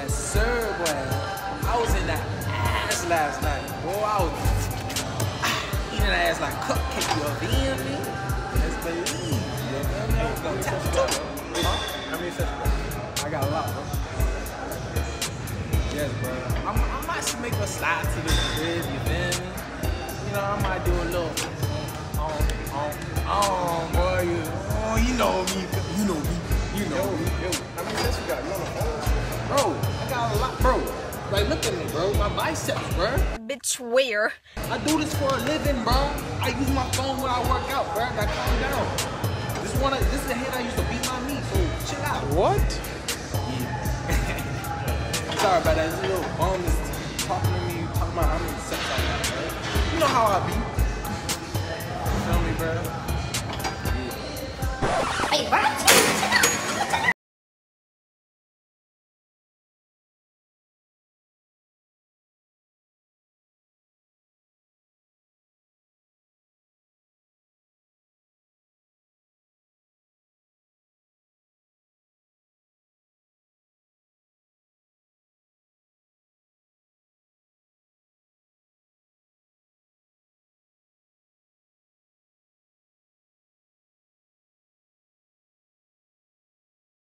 Yes, sir, boy. I was in that ass last night, boy. I was eating that ass like cupcake, you feel me? Yes, baby. You feel me? I was gonna tap you. Huh? How many sessions? I got a lot, bro. Yes, bro. I might make a slide to the crib, you feel me? You know, I might do a little. Boy, you know me. You know me. You know me. How many sets you got? You on the phone? Bro, I got a lot, bro. Like, look at me, bro. My biceps, bro. Bitch, where? I do this for a living, bro. I use my phone when I work out, bro. I gotta calm down. This is the head I used to beat my knee, so chill out. What? Yeah. Sorry about that. This little bum is talking to me. Talking about how many sets I got, bro. You know how I be. Tell me, bro. Hey, what?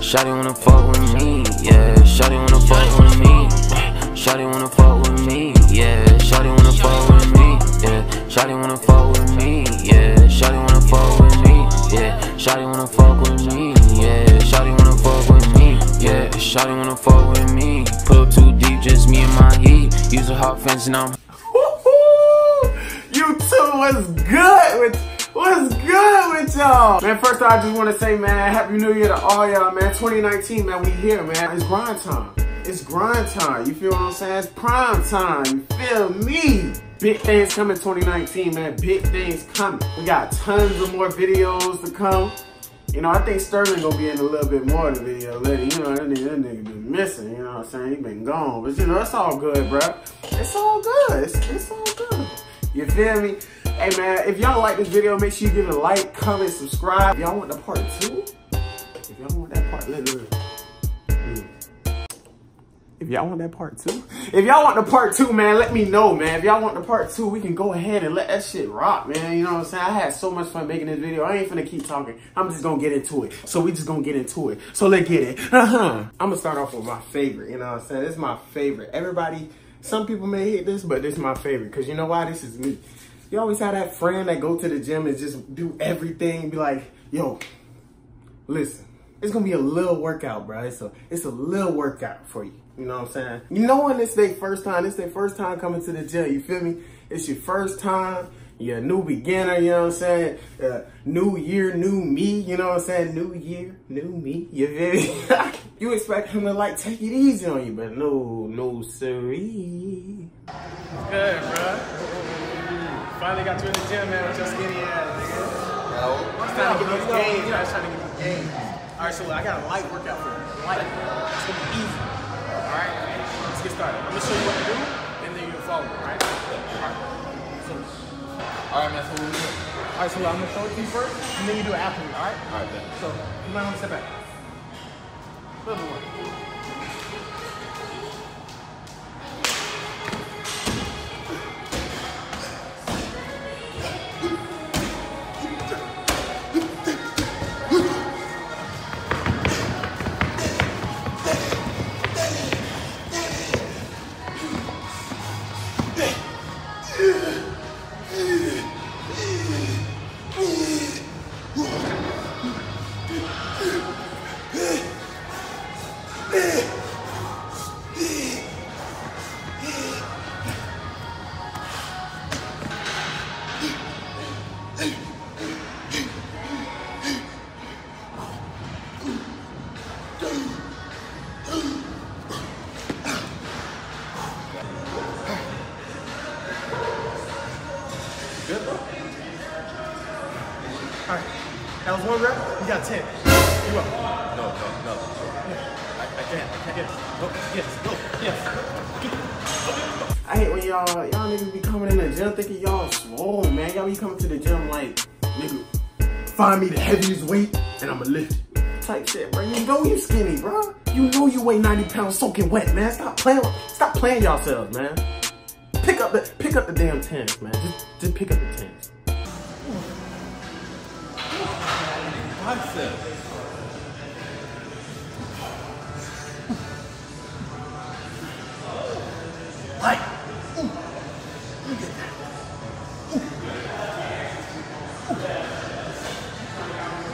Shawty wanna fuck with me, yeah. Shawty wanna fuck with me. Shawty wanna fuck with me, yeah. Shawty wanna fuck with me, yeah. Shawty wanna fuck with me, yeah. Shawty wanna fuck with me, yeah. Shawty wanna fuck with me, yeah. Shawty wanna fuck with me, yeah. Shawty wanna fuck with me. Pull up too deep, just me and my heat. Use a hot fence and I'm. You two was good with. What's good with y'all? Man, first off, I just want to say, man, Happy New Year to all y'all, man. 2019, man, we here, man. It's grind time. It's grind time. You feel what I'm saying? It's prime time. You feel me? Big things coming 2019, man. Big things coming. We got tons of more videos to come. You know, I think Sterling gonna be in a little bit more of the video later. You know, that nigga been missing. You know what I'm saying? He been gone. But, you know, it's all good, bro. It's all good. It's all good. You feel me? Hey man, if y'all like this video, make sure you give it a like, comment, subscribe. If y'all want the part 2, if y'all want that part, if y'all want that part 2, if y'all want the part 2, man, let me know, man. If y'all want the part 2, we can go ahead and let that shit rock, man. You know what I'm saying? I had so much fun making this video. I ain't finna keep talking. I'm just gonna get into it. So we just gonna get into it. So let's get it. I'm gonna start off with my favorite, you know what I'm saying? This is my favorite. Everybody, some people may hate this, but this is my favorite. Cause you know why? This is me. You always have that friend that go to the gym and just do everything and be like, yo, listen, it's going to be a little workout, bro. It's a little workout for you. You know what I'm saying? You know when it's their first time, coming to the gym, you feel me? It's your first time, you're a new beginner, you know what I'm saying? New year, new me, you know what I'm saying? New year, new me, you feel me? You expect him to like take it easy on you, but no siree. It's good, bro. Finally got you in the gym, man, with your skinny ass, nigga. No. I'm trying to get these gains, man. All right, so look, I got a light workout for you. Light. It's going to be easy. All right? Let's get started. I'm going to show you what to do, and then you'll follow, all right? All right, man, so we'll do it. All right, so look, I'm going to show it to you first, and then you do it after me, all right? All right, then. So, you might want to step back. Little one. Good, bro. All right, that was one rep. You got 10. You up? No. I can't. Yes. I hate when y'all niggas be coming in the gym thinking y'all swole, man. Y'all be coming to the gym like, nigga, find me the heaviest weight and I'ma lift it. Type shit, bro. You know you skinny, bro. You know you weigh 90 pounds soaking wet, man. Stop playing yourselves, man. Pick up the damn tents, man. Just pick up the tents. Like, ooh, look at that. Ooh.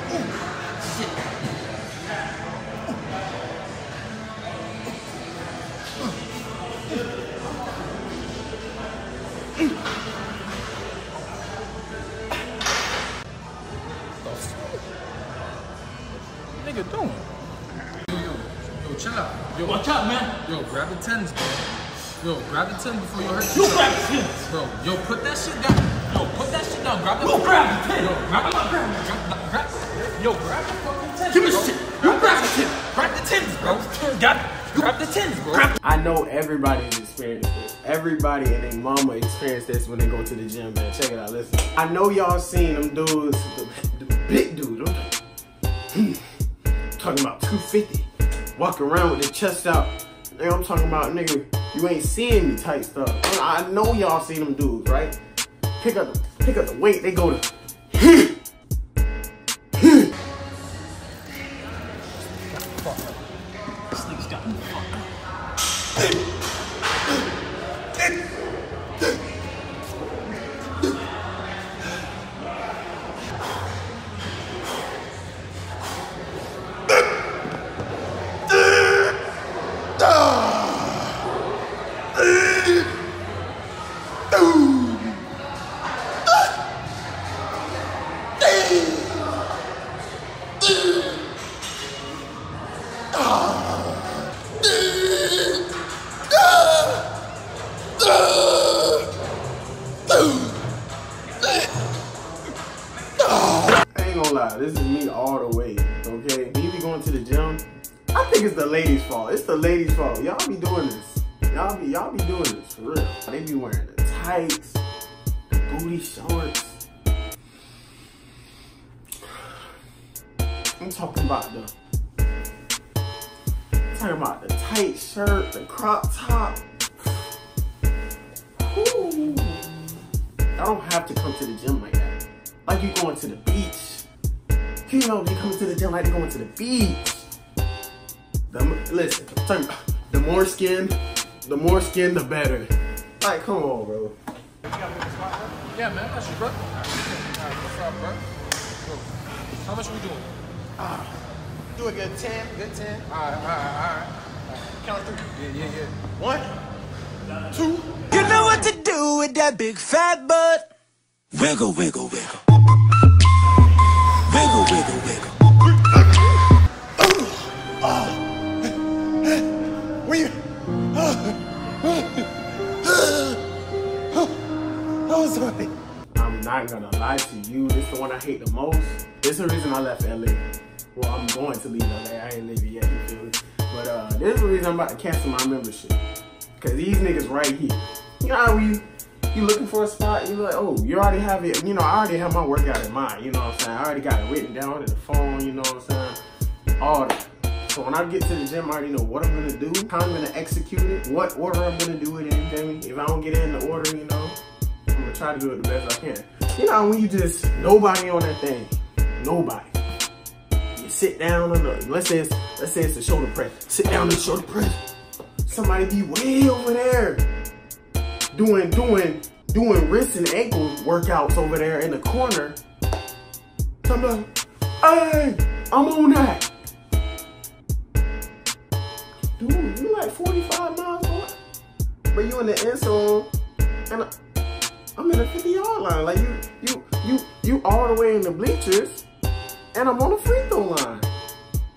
Ooh. Ooh. Shit. Ooh. What the nigga doing? Yo, chill out. Yo, watch out, man. Yo, grab the tens, bro. Yo, grab the tin before you hurt yourself. You grab the tin! Bro, yo, put that shit down. Yo, put that shit down. Grab the tin. Yo, grab the tin! Yo, grab the tin. Yo, grab the fucking tin. Give me the shit. You grab the tin. Grab the tins, bro. Grab the tins, bro. I know everybody's experienced this. Everybody and their mama experience this when they go to the gym, man. Check it out, listen. I know y'all seen them dudes, the big dude, I'm talking about 250, walking around with their chest out. Nigga, I'm talking about, nigga, you ain't seeing me type stuff. I know y'all see them dudes, right? Pick up the weight, they go to This thing's got me fucked up. This is me all the way, okay? When you be going to the gym, I think it's the ladies' fault. It's the ladies' fault. Y'all be doing this. Y'all be doing this for real. They be wearing the tights, the booty shorts. I'm talking about the tight shirt, the crop top. Ooh. I don't have to come to the gym like that. Like you going to the beach. You know, they come to the gym like they're going to the beach. Listen, I'm talking about the more skin, the better. Like, come on, bro. Yeah, man, that's your bro. All right, what's up, bro? How much are we doing? Do a good 10, good 10. All right. Count three. Yeah. 1, 2. You know what to do with that big fat butt. Wiggle, wiggle, wiggle. Wiggle, wiggle, wiggle. I'm not gonna lie to you. This is the one I hate the most. This is the reason I left LA. Well, I'm going to leave LA. I ain't leaving yet, you feel me? But this is the reason I'm about to cancel my membership. Cause these niggas right here. You know how we. You looking for a spot, you like, oh, you already have it, you know, I already have my workout in mind, you know what I'm saying? I already got it written down in the phone, you know what I'm saying? All that. So when I get to the gym, I already know what I'm gonna do, how I'm gonna execute it, what order I'm gonna do it in, baby. If I don't get it in the order, you know, I'm gonna try to do it the best I can. You know, when you just, nobody on that thing, nobody. You sit down on the, let's say it's the shoulder press. Sit down on the shoulder press. Somebody be way over there. Doing wrist and ankle workouts over there in the corner. I'm like, hey, I'm on that. Dude, you like 45 miles away? But you in the end zone, and I'm in the 50-yard line. Like you all the way in the bleachers, and I'm on the free throw line.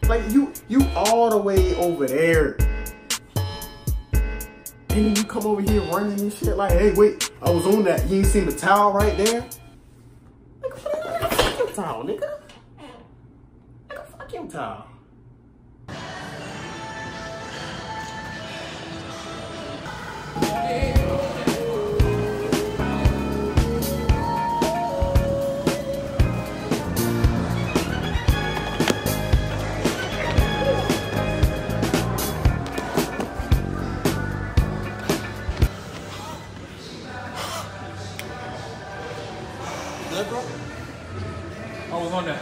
Like you all the way over there. And you come over here running and shit like, hey, wait, I was on that. You ain't seen the towel right there? Nigga, fuck your towel, nigga. Nigga, fuck your towel. corner.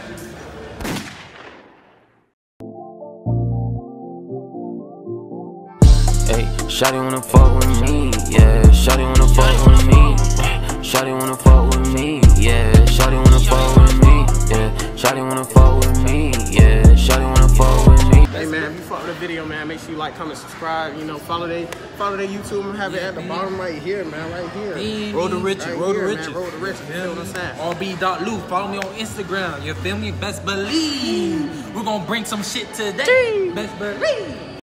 Hey, shawty wanna fuck with me, yeah. Shawty wanna fuck with me. Shawty wanna fuck with me, yeah. Shawty wanna fuck with me, yeah. Shawty wanna fuck with me, yeah. Shawty wanna fuck with me. Hey man, if you fuck with the video, man, make sure you like, comment, subscribe. You know, follow their YouTube and have it at the bottom right here, man, right here. Roll the riches, roll the riches, roll the riches. You know what I'm saying? RB.Lou, follow me on Instagram. You feel me? Best believe we're gonna bring some shit today. Best believe.